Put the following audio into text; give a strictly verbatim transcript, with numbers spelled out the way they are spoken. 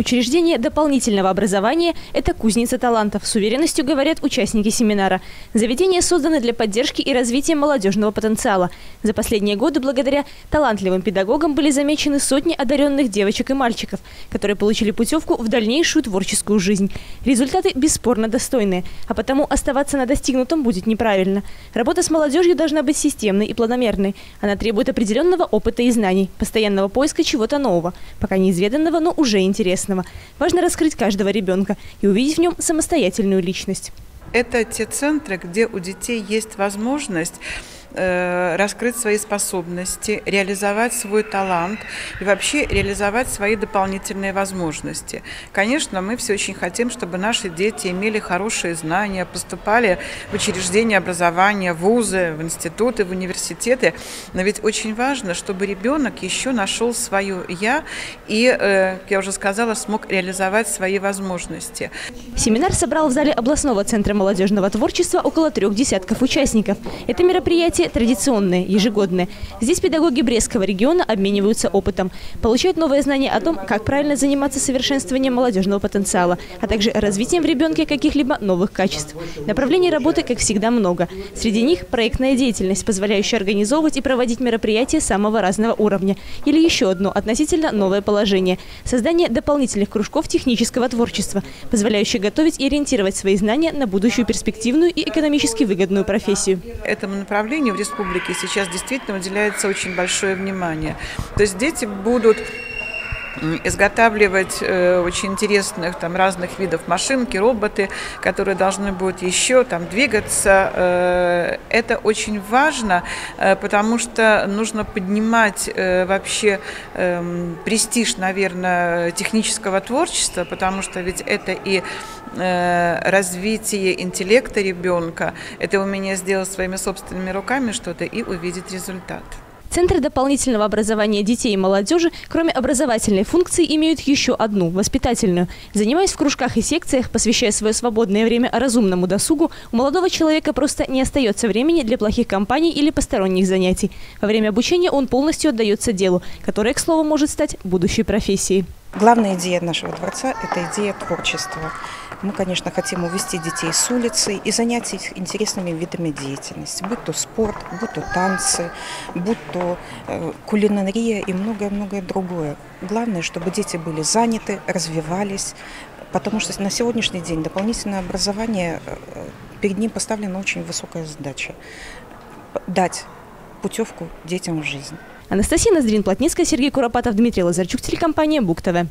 Учреждение дополнительного образования – это кузница талантов, с уверенностью говорят участники семинара. Заведение создано для поддержки и развития молодежного потенциала. За последние годы благодаря талантливым педагогам были замечены сотни одаренных девочек и мальчиков, которые получили путевку в дальнейшую творческую жизнь. Результаты бесспорно достойные, а потому оставаться на достигнутом будет неправильно. Работа с молодежью должна быть системной и планомерной. Она требует определенного опыта и знаний, постоянного поиска чего-то нового, пока неизведанного, но уже интересного. Важно раскрыть каждого ребенка и увидеть в нем самостоятельную личность. Это те центры, где у детей есть возможность раскрыть свои способности, реализовать свой талант и вообще реализовать свои дополнительные возможности. Конечно, мы все очень хотим, чтобы наши дети имели хорошие знания, поступали в учреждения образования, в вузы, в институты, в университеты. Но ведь очень важно, чтобы ребенок еще нашел свое «я» и, как я уже сказала, смог реализовать свои возможности. Семинар собрал в зале областного центра молодежного творчества около трех десятков участников. Это мероприятие традиционные, ежегодные. Здесь педагоги Брестского региона обмениваются опытом, получают новые знания о том, как правильно заниматься совершенствованием молодежного потенциала, а также развитием в ребенке каких-либо новых качеств. Направлений работы, как всегда, много. Среди них проектная деятельность, позволяющая организовывать и проводить мероприятия самого разного уровня. Или еще одно относительно новое положение – создание дополнительных кружков технического творчества, позволяющих готовить и ориентировать свои знания на будущую перспективную и экономически выгодную профессию. Этому направлению в республике сейчас действительно уделяется очень большое внимание. То есть дети будут изготавливать очень интересных там разных видов машинки, роботы, которые должны будут еще там двигаться. Это очень важно, потому что нужно поднимать вообще престиж, наверное, технического творчества, потому что ведь это и развитие интеллекта ребенка, это умение сделать своими собственными руками что-то и увидеть результат. Центры дополнительного образования детей и молодежи, кроме образовательной функции, имеют еще одну – воспитательную. Занимаясь в кружках и секциях, посвящая свое свободное время разумному досугу, у молодого человека просто не остается времени для плохих компаний или посторонних занятий. Во время обучения он полностью отдается делу, которое, к слову, может стать будущей профессией. Главная идея нашего дворца – это идея творчества. Мы, конечно, хотим увести детей с улицы и занять их интересными видами деятельности. Будь то спорт, будь то танцы, будь то кулинария и многое-многое другое. Главное, чтобы дети были заняты, развивались, потому что на сегодняшний день дополнительное образование, перед ним поставлена очень высокая задача – дать путевку детям в жизнь. Анастасия Ноздрин, Плотницкая, Сергей Куропатов, Дмитрий Лазарчук, телекомпания Буг-ТВ.